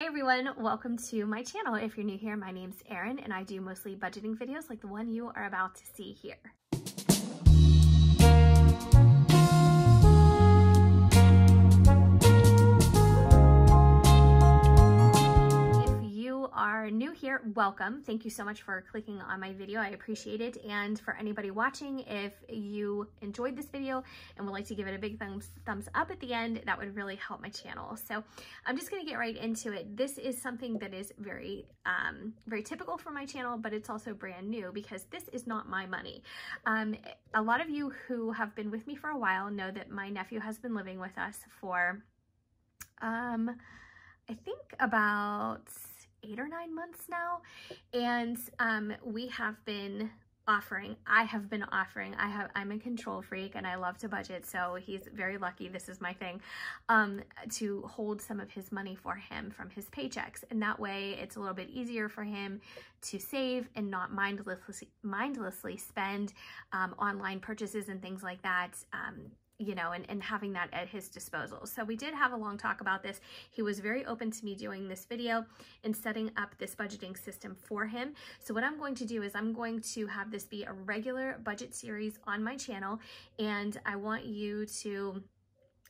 Hey everyone, welcome to my channel. If you're new here, my name's Erin and I do mostly budgeting videos like the one you are about to see here. Are new here, welcome. Thank you so much for clicking on my video. I appreciate it. And for anybody watching, if you enjoyed this video and would like to give it a big thumbs up at the end, that would really help my channel. So I'm just going to get right into it. This is something that is very typical for my channel, but it's also brand new because this is not my money. A lot of you who have been with me for a while know that my nephew has been living with us for, I think about 8 or 9 months now, and I'm a control freak and I love to budget, so he's very lucky, this is my thing, to hold some of his money for him from his paychecks, and that way it's a little bit easier for him to save and not mindlessly spend online purchases and things like that, you know, and having that at his disposal. So we did have a long talk about this. He was very open to me doing this video and setting up this budgeting system for him. So what I'm going to do is I'm going to have this be a regular budget series on my channel, and I want you to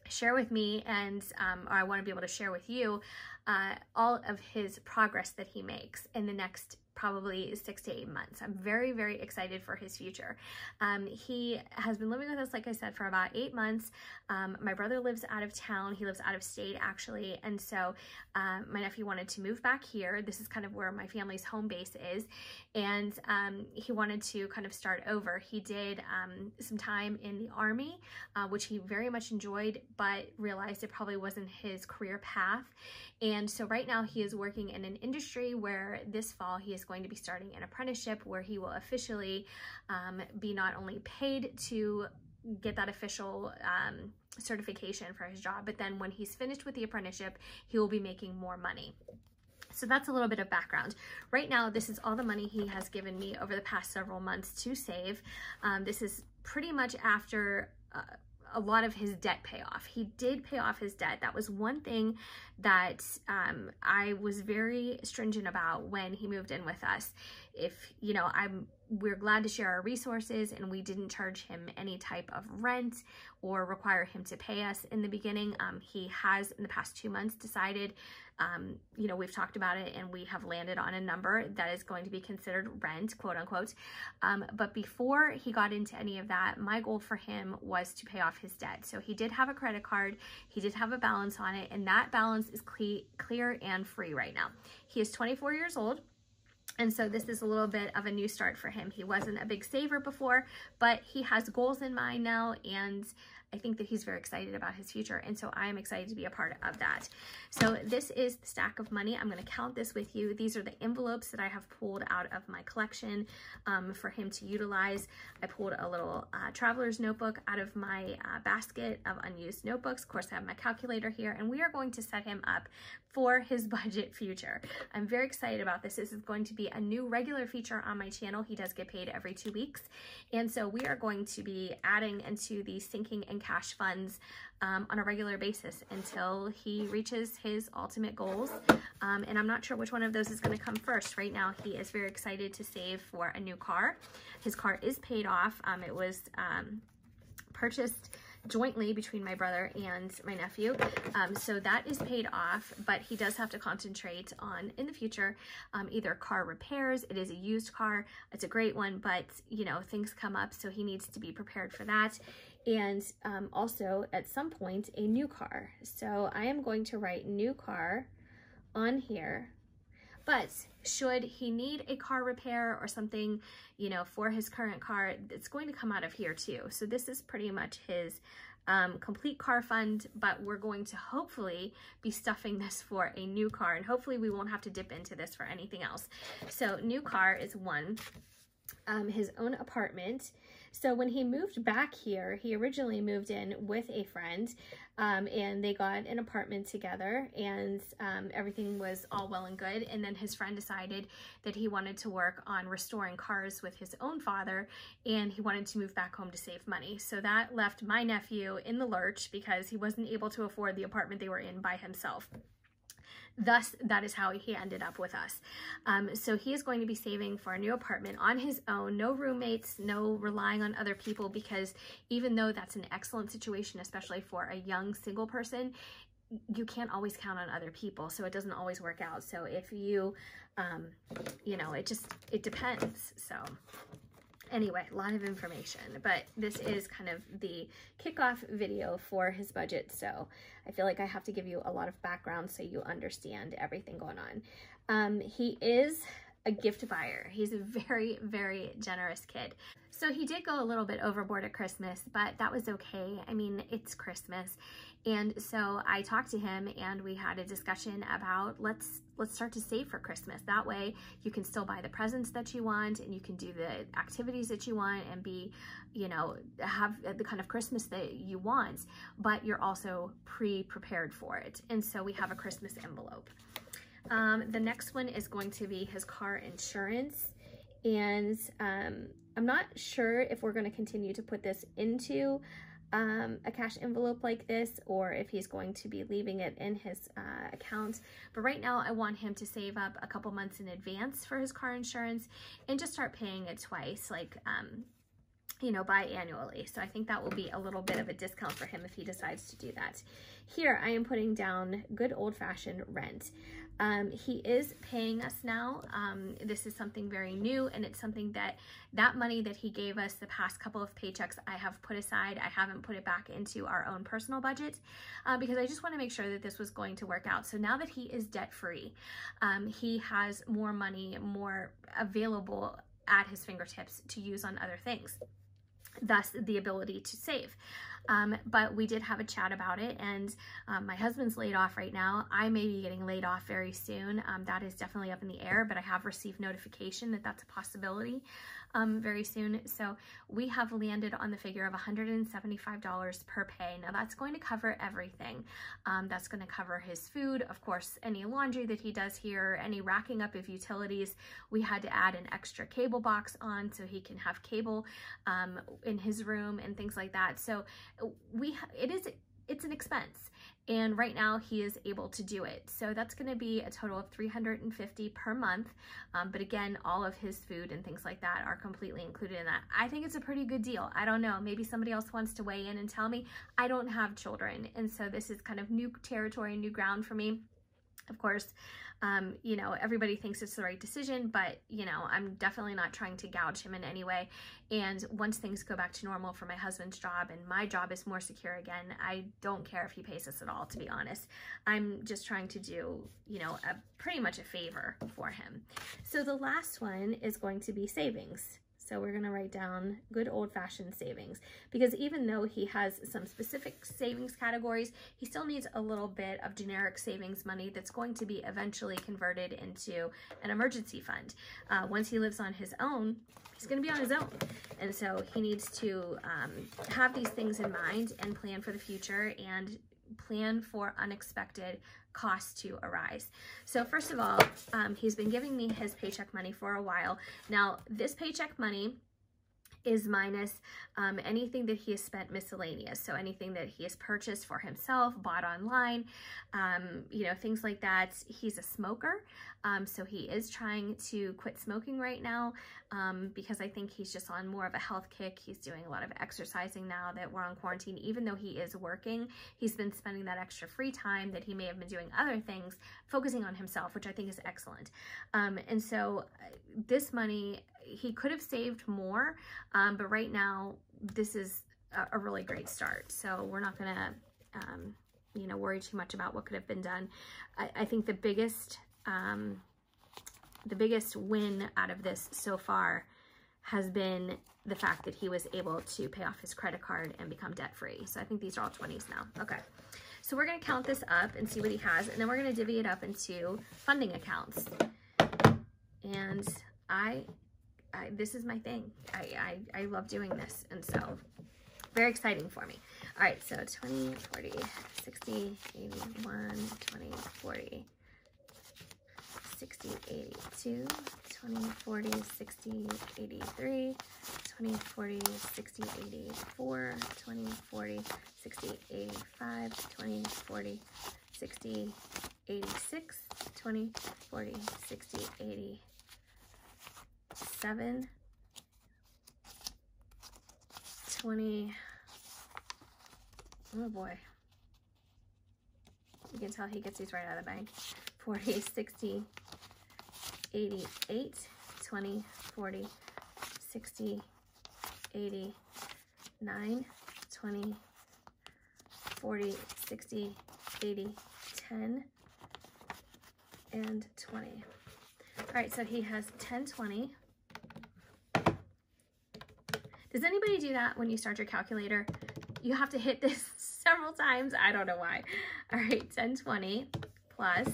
share with me, and or I want to be able to share with you all of his progress that he makes in the next probably 6 to 8 months. I'm very, very excited for his future. He has been living with us, like I said, for about 8 months. My brother lives out of town. He lives out of state, actually. And so my nephew wanted to move back here. This is kind of where my family's home base is. And he wanted to kind of start over. He did some time in the Army, which he very much enjoyed, but realized it probably wasn't his career path. And so right now he is working in an industry where this fall he is going to be starting an apprenticeship where he will officially be not only paid to get that official certification for his job, but then when he's finished with the apprenticeship, he will be making more money. So that's a little bit of background. Right now, this is all the money he has given me over the past several months to save. This is pretty much after a lot of his debt payoff. He did pay off his debt. That was one thing that I was very stringent about when he moved in with us. If, you know, we're glad to share our resources, and we didn't charge him any type of rent or require him to pay us in the beginning. He has in the past 2 months decided, you know, we've talked about it and we have landed on a number that is going to be considered rent, quote unquote. But before he got into any of that, my goal for him was to pay off his debt. So he did have a credit card, he did have a balance on it, and that balance is clear and free right now. He is 24 years old. And so this is a little bit of a new start for him. He wasn't a big saver before, but he has goals in mind now, and I think that he's very excited about his future, and so I am excited to be a part of that. So this is the stack of money. I'm going to count this with you. These are the envelopes that I have pulled out of my collection for him to utilize. I pulled a little traveler's notebook out of my basket of unused notebooks. Of course, I have my calculator here, and we are going to set him up for his budget future. I'm very excited about this. This is going to be a new regular feature on my channel. He does get paid every 2 weeks. And so we are going to be adding into the sinking and cash funds on a regular basis until he reaches his ultimate goals. And I'm not sure which one of those is going to come first. Right now, he is very excited to save for a new car. His car is paid off. It was purchased jointly between my brother and my nephew, so that is paid off, but he does have to concentrate on, in the future, either car repairs. It is a used car, it's a great one, but you know, things come up, so he needs to be prepared for that, and also at some point a new car. So I am going to write new car on here. But should he need a car repair or something, you know, for his current car, it's going to come out of here too. So this is pretty much his complete car fund, but we're going to hopefully be stuffing this for a new car, and hopefully we won't have to dip into this for anything else. So new car is one. His own apartment. So when he moved back here, he originally moved in with a friend, and they got an apartment together, and everything was all well and good. And then his friend decided that he wanted to work on restoring cars with his own father, and he wanted to move back home to save money. So that left my nephew in the lurch because he wasn't able to afford the apartment they were in by himself. Thus, that is how he ended up with us. So he is going to be saving for a new apartment on his own, no roommates, no relying on other people, because even though that's an excellent situation, especially for a young single person, you can't always count on other people, so it doesn't always work out. So if you, you know, it depends. So anyway, a lot of information, but this is kind of the kickoff video for his budget. So I feel like I have to give you a lot of background so you understand everything going on. He is a gift buyer. He's a very, very generous kid. So he did go a little bit overboard at Christmas, but that was okay. I mean, it's Christmas. And so I talked to him and we had a discussion about let's start to save for Christmas. That way you can still buy the presents that you want and you can do the activities that you want and be, you know, have the kind of Christmas that you want, but you're also prepared for it. And so we have a Christmas envelope. The next one is going to be his car insurance. And I'm not sure if we're going to continue to put this into a cash envelope like this, or if he's going to be leaving it in his account. But right now I want him to save up a couple months in advance for his car insurance and just start paying it twice, like, you know, biannually. So I think that will be a little bit of a discount for him if he decides to do that. Here I am putting down good old-fashioned rent. He is paying us now. This is something very new, and it's something that money that he gave us the past couple of paychecks, I have put aside. I haven't put it back into our own personal budget because I just want to make sure that this was going to work out. So now that he is debt-free, he has more money, more available at his fingertips to use on other things. Thus the ability to save. But we did have a chat about it, and my husband's laid off right now. I may be getting laid off very soon. That is definitely up in the air, but I have received notification that that's a possibility very soon. So we have landed on the figure of $175 per pay. Now that's going to cover everything. That's going to cover his food, of course, any laundry that he does here, any racking up of utilities. We had to add an extra cable box on so he can have cable in his room and things like that. So it's an expense, and right now he is able to do it. So that's going to be a total of $350 per month. But again, all of his food and things like that are completely included in that. I think it's a pretty good deal. I don't know. Maybe somebody else wants to weigh in and tell me. I don't have children, and so this is kind of new territory, new ground for me. Of course, you know, everybody thinks it's the right decision, but, you know, I'm definitely not trying to gouge him in any way. And once things go back to normal for my husband's job and my job is more secure again, I don't care if he pays us at all, to be honest. I'm just trying to do, you know, pretty much a favor for him. So the last one is going to be savings. So we're going to write down good old-fashioned savings, because even though he has some specific savings categories, he still needs a little bit of generic savings money that's going to be eventually converted into an emergency fund. Once he lives on his own, he's going to be on his own. And so he needs to have these things in mind and plan for the future and plan for unexpected costs to arise. So first of all, he's been giving me his paycheck money for a while. Now, this paycheck money is minus anything that he has spent miscellaneous. So anything that he has purchased for himself, bought online, you know, things like that. He's a smoker. So he is trying to quit smoking right now because I think he's just on more of a health kick. He's doing a lot of exercising now that we're on quarantine. Even though he is working, he's been spending that extra free time that he may have been doing other things, focusing on himself, which I think is excellent. And so this money, he could have saved more, but right now this is a really great start. So we're not going to, you know, worry too much about what could have been done. I think the biggest win out of this so far has been the fact that he was able to pay off his credit card and become debt-free. So I think these are all 20s now. Okay. So we're going to count this up and see what he has, and then we're going to divvy it up into funding accounts. And this is my thing. I love doing this, and so very exciting for me. All right, so 20, 40, 60, 80, 1, 20, 40, 60, 82, 20, 40, 60, 83, 20, 40, 60, 84, 20, 40, 60, 85, 20, 40, 60, 86, 20, 40, 60, 80, 7, 20, oh boy, you can tell he gets these right out of the bag, 40, 60, 80, 8, 20, 40, 60, 80, 9, 20, 40, 60, 80, 10, and 20. All right, so he has 10, 20. Does anybody do that when you start your calculator? You have to hit this several times. I don't know why. All right, 10, 20 plus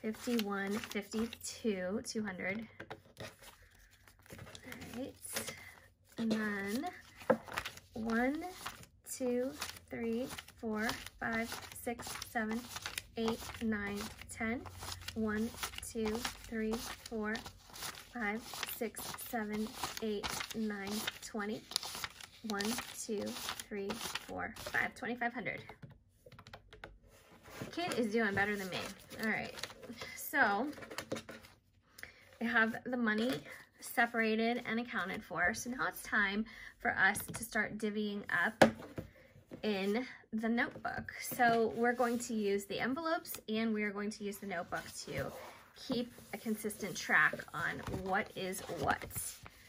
51, 52, 200. All right, and then 1, 2, 3, 4, 5, 6, 7, 8, 9, 10. 1, 2, 3, 4, 5, 6, 7, 8, 9, 20. 1, 2, 3, 4, 5, 2,500. Kid is doing better than me. All right. So I have the money separated and accounted for. So now it's time for us to start divvying up in the notebook. So we're going to use the envelopes and we are going to use the notebook to keep a consistent track on what is what.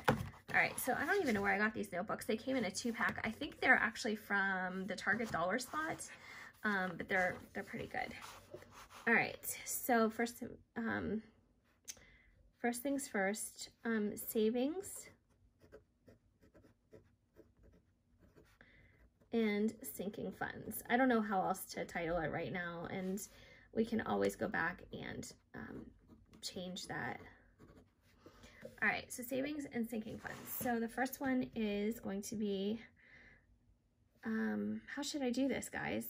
All right, so I don't even know where I got these notebooks. They came in a 2-pack. I think they're actually from the Target dollar spot, but they're pretty good. All right, so first things first, savings and sinking funds. I don't know how else to title it right now, and we can always go back and change that. All right, so savings and sinking funds. So the first one is going to be, how should I do this, guys?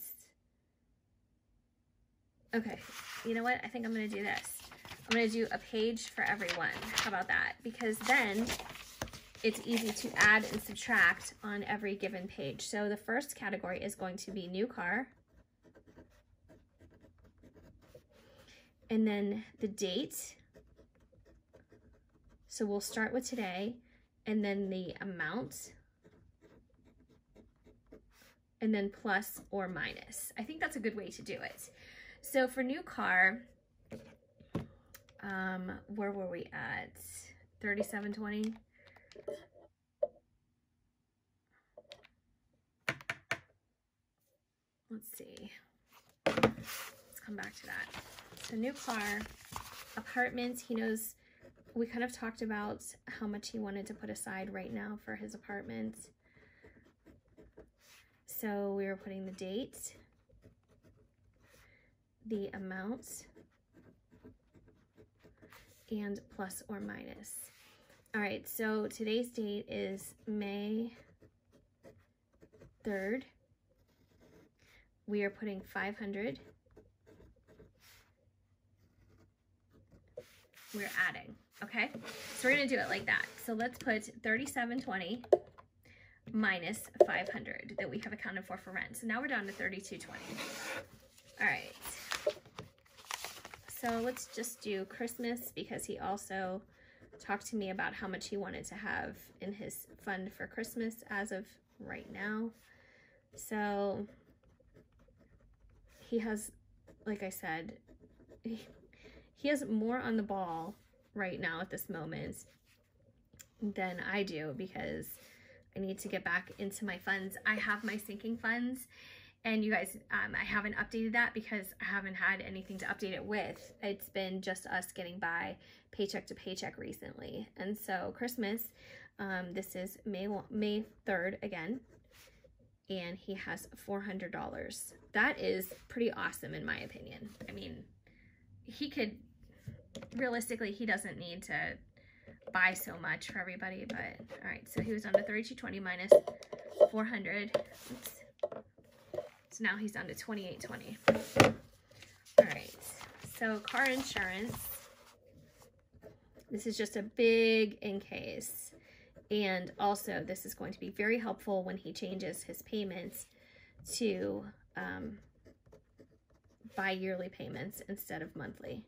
Okay, you know what? I think I'm gonna do this. I'm gonna do a page for everyone. How about that? Because then it's easy to add and subtract on every given page. So the first category is going to be new car. And then the date. So we'll start with today, and then the amount, and then plus or minus. I think that's a good way to do it. So for new car, where were we at? 3720. Let's see. Let's come back to that. So new car, apartment, he knows, we kind of talked about how much he wanted to put aside right now for his apartment. So we were putting the date, the amount, and plus or minus. All right, so today's date is May 3rd. We are putting 500. We're adding, okay? So we're gonna do it like that. So let's put 3720 minus 500 that we have accounted for rent. So now we're down to 3220. All right. So let's just do Christmas because he also talked to me about how much he wanted to have in his fund for Christmas as of right now. So he has, like I said, he has more on the ball right now at this moment than I do because I need to get back into my funds. I have my sinking funds, and you guys, I haven't updated that because I haven't had anything to update it with. It's been just us getting by paycheck to paycheck recently. And so Christmas, this is May 3rd again, and he has $400. That is pretty awesome in my opinion. I mean, he could, realistically, he doesn't need to buy so much for everybody, but all right, so he was down to 3220 minus 400. Oops. So now he's down to 2820. All right, so car insurance. This is just a big in case. And also this is going to be very helpful when he changes his payments to bi-yearly payments instead of monthly.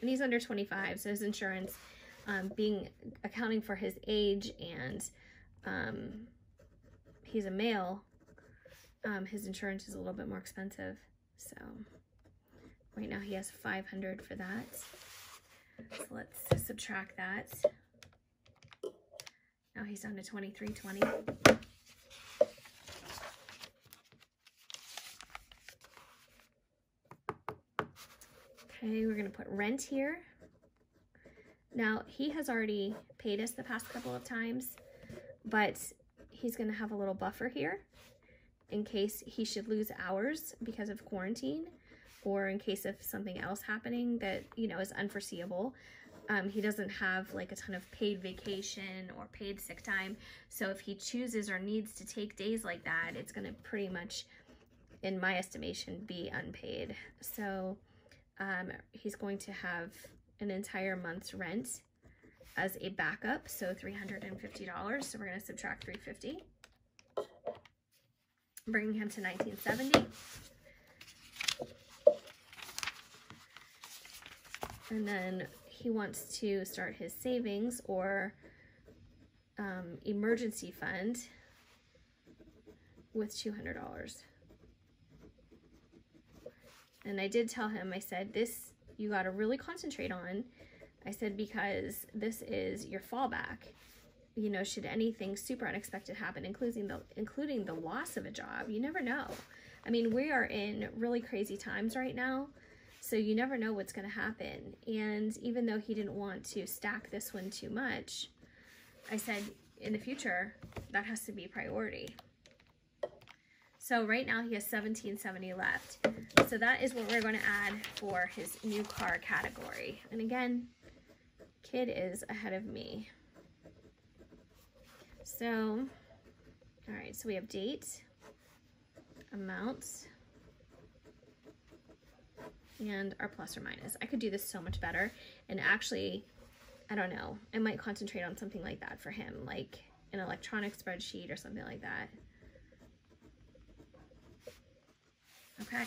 And he's under 25, so his insurance, accounting for his age and he's a male, his insurance is a little bit more expensive. So right now he has $500 for that. So let's subtract that. Now he's down to $23.20. Okay, we're going to put rent here. Now, he has already paid us the past couple of times, but he's going to have a little buffer here in case he should lose hours because of quarantine or in case of something else happening that, you know, is unforeseeable. He doesn't have like a ton of paid vacation or paid sick time. So if he chooses or needs to take days like that, it's going to pretty much, in my estimation, be unpaid. So he's going to have an entire month's rent as a backup, so $350. So we're going to subtract $350, bringing him to $19.70. And then he wants to start his savings or emergency fund with $200. And I did tell him, I said, this you got to really concentrate on. I said, because this is your fallback. You know, should anything super unexpected happen, including the loss of a job, you never know. I mean, we are in really crazy times right now, so you never know what's going to happen. And even though he didn't want to stack this one too much, I said, in the future, that has to be priority. So right now he has $17.70 left. So that is what we're going to add for his new car category. And again, kid is ahead of me. So, all right, so we have date, amount, and our plus or minus. I could do this so much better. And actually, I don't know, I might concentrate on something like that for him, like an electronic spreadsheet or something like that. Okay.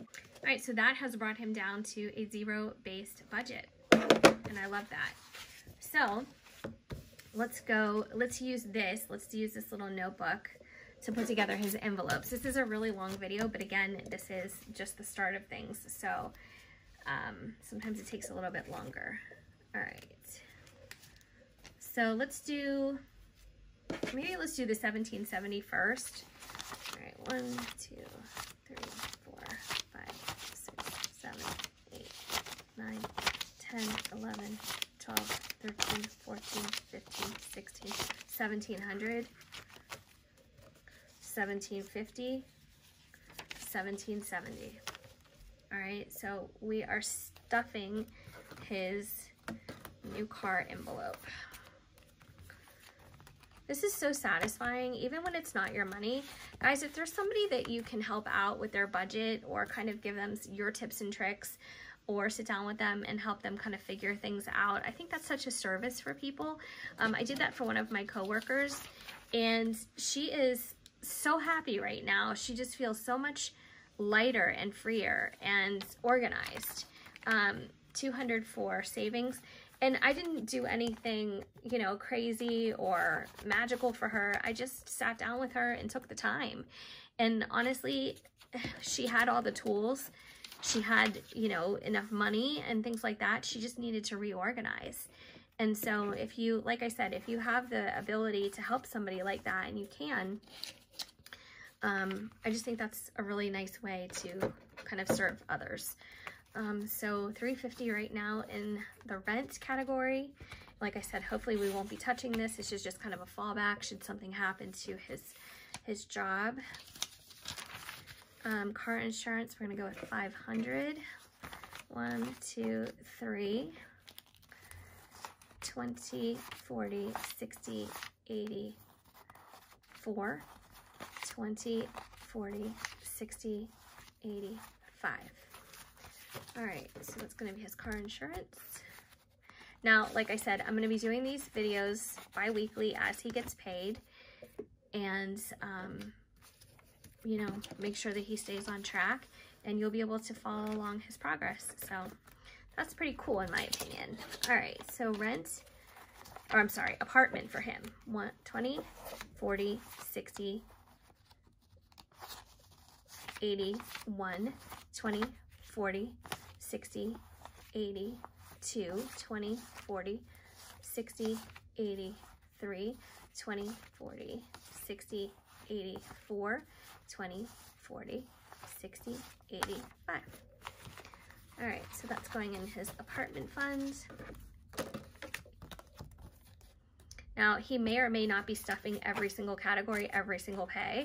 All right, so that has brought him down to a zero-based budget, and I love that. So let's use this little notebook to put together his envelopes. This is a really long video, but again, this is just the start of things, so sometimes it takes a little bit longer. All right, so let's do the 1770 first. All right, 1, 2, 3, 4, 5, 6, 7, 8, 9, 10, 11, 12, 13, 14, 15, 16, 1700, 1750, 1770. All right, so we are stuffing his new car envelope. This is so satisfying, even when it's not your money. Guys, if there's somebody that you can help out with their budget or kind of give them your tips and tricks or sit down with them and help them kind of figure things out, I think that's such a service for people. I did that for one of my coworkers, and she is so happy right now. She just feels so much lighter and freer and organized. $200 for savings. And I didn't do anything, you know, crazy or magical for her. I just sat down with her and took the time. And honestly, she had all the tools. She had, you know, enough money and things like that. She just needed to reorganize. And so if you, like I said, if you have the ability to help somebody like that, and you can, I just think that's a really nice way to kind of serve others. So $350 right now in the rent category. Like I said, hopefully we won't be touching this. This is just kind of a fallback should something happen to his job. Car insurance, we're gonna go with $500. 1, 2, 3, 20, 40, 60, 80, 4, 20, 40, 60, 80, 5. All right, so that's going to be his car insurance. Now, like I said, I'm going to be doing these videos bi-weekly as he gets paid. and you know, make sure that he stays on track, and you'll be able to follow along his progress. So that's pretty cool in my opinion. All right, so rent, or I'm sorry, apartment for him, 20, 40, 60, 80, 1, 20, 40, 60, 80, 2, 20, 40, 60, 80, 3, 20, 40, 60, 80, 4, 20, 40, 60, 80, 5. All right, so that's going in his apartment fund. Now, he may or may not be stuffing every single category, every single pay,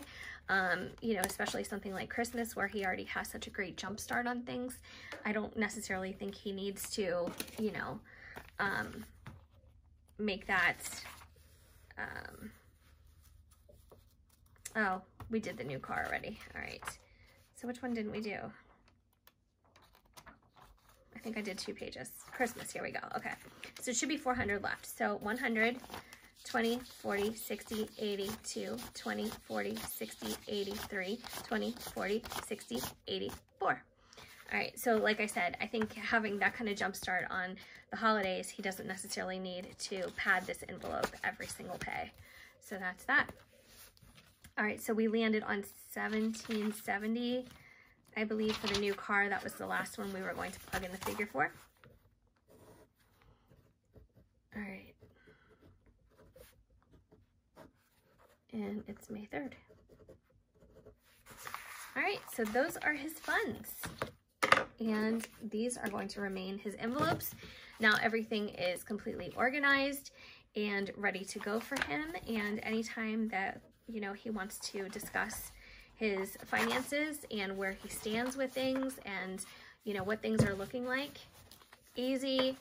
you know, especially something like Christmas where he already has such a great jump start on things. I don't necessarily think he needs to, you know, make that, oh, we did the new car already. All right. So which one didn't we do? I think I did 2 pages. Christmas, here we go. Okay. So it should be 400 left. So 100, 20, 40, 60, 80, 2, 20, 40, 60, 80, 3, 20, 40, 60, 80, 4. All right, so like I said, I think having that kind of jump start on the holidays, he doesn't necessarily need to pad this envelope every single pay. So that's that. All right, so we landed on $1,770, I believe, for the new car. That was the last one we were going to plug in the figure for. All right. And it's May 3rd. All right, so those are his funds. And these are going to remain his envelopes. Now everything is completely organized and ready to go for him. And anytime that, you know, he wants to discuss his finances and where he stands with things and, you know, what things are looking like, easy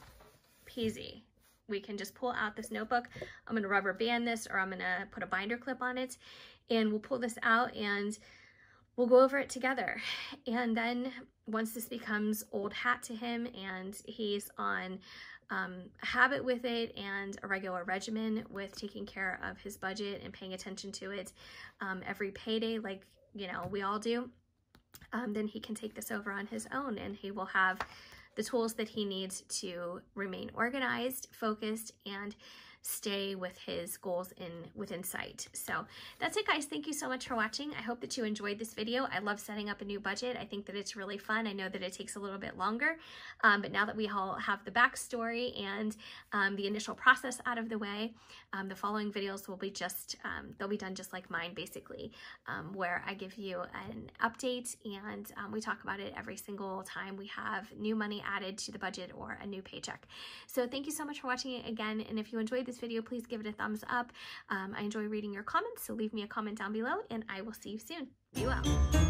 peasy. We can just pull out this notebook. I'm going to rubber band this, or I'm going to put a binder clip on it, and we'll pull this out and we'll go over it together. And then once this becomes old hat to him and he's on a habit with it and a regular regimen with taking care of his budget and paying attention to it every payday, like, you know, we all do, then he can take this over on his own, and he will have the tools that he needs to remain organized, focused, and stay with his goals within sight. So that's it, guys. Thank you so much for watching. I hope that you enjoyed this video. I love setting up a new budget. I think that it's really fun. I know that it takes a little bit longer, but now that we all have the backstory and the initial process out of the way, the following videos will be just, they'll be done just like mine, basically, where I give you an update and we talk about it every single time we have new money added to the budget or a new paycheck. So thank you so much for watching it again. And if you enjoyed this video, please give it a thumbs up. I enjoy reading your comments, so leave me a comment down below, and I will see you soon. Be well.